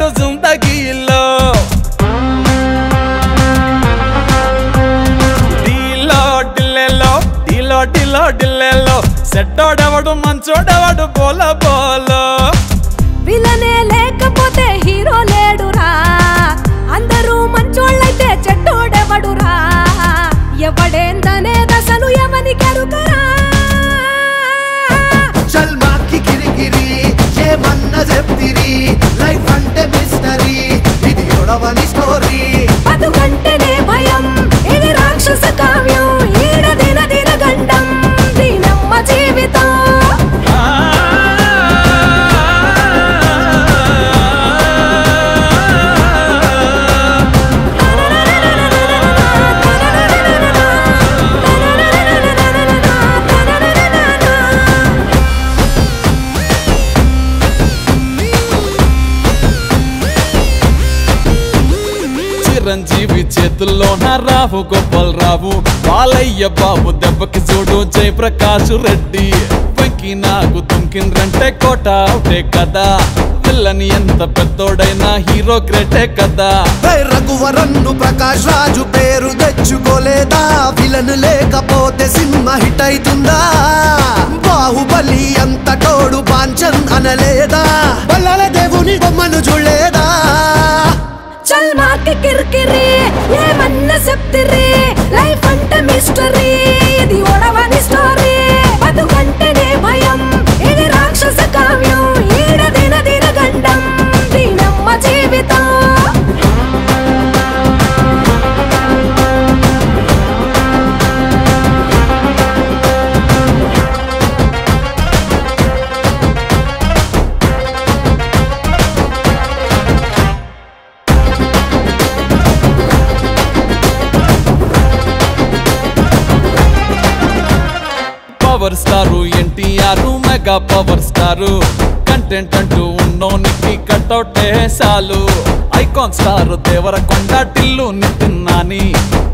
तो जिंदगी लो डीलो डिल्लेलो डीलो डीलो डिल्लेलो सेट्टोडवडु मंचोडवडु बोला बोलो విలనే లేకపోతే హీరో లేడురా అందరూ మంచోళ్ళైతే చెడ్డోడెవడురా ఎవడేందనే దసలు ఎవని కరుకరా చల్మాకి గిరిగిరి ఏమన్న చెప్తిరి లైఫ్ అంటే మిస్టరీ ఇది ఒడవని స్టోరీ బతుకంటేనే భయం ఇది రాక్షస కావ్యం ఈడ దిన దిన గండం దీనమ్మ జీవితం చిరంజీవి చేతుల్లోన రావు గోపాల్ రావు బాలయ్య బాబు దెబ్బకి చూడు జయప్రకాష్ రెడ్డి వెంకి నాకు తుంకిండ్రంటే కోట అవుటే కదా పిల్లని ఎంత పెద్దోడైనా హీరో గ్రేటే కదా రఘువరన్ను ప్రకాష్ రాజు పేరు తెచ్చుకోలేదా విలన్ లేకపోతే సినిమా హిట్ అవుతుందా బాహుబలి అంత తోడు పాంచన్ అనలేదా బల్లాల దేవుని బొమ్మను చూడలేదా చల్మాకి కిర్కిరి ఏమన్న చెప్తిరి లైఫ్ అంటే మిస్టరీ ఇది ఒడవని స్టోరీ బతుకంటేనే భయం ఇది రాక్షస కావ్యం ఈడ దిన దిన గండం దీనమ్మ జీవితం power star NTR mega power star content అంటూ ఉన్నోనికి కట్అవుట్ సాలు icon star Devarakonda Tillu నితిన్నాని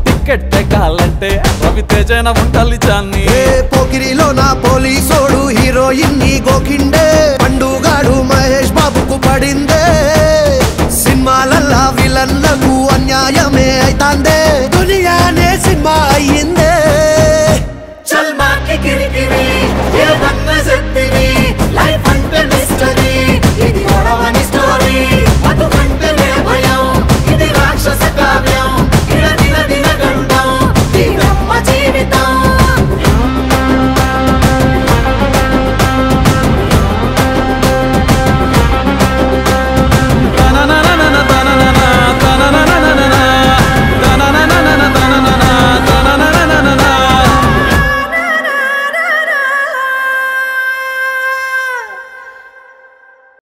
ticket తెగాలంటే రవితేజన ఉండాలి చాన్ని పోకిరిలో నా పోలీసోడు హీరోయిన్ ని గోకిండే పండుగాడు మహేష్ బాబుకు పడిందే సినిమాలల్లా విలన్లకు అన్యాయమే అయితాందే దునియానే సినిమా అయ్యిందే చల్మాకి గిరిగిరి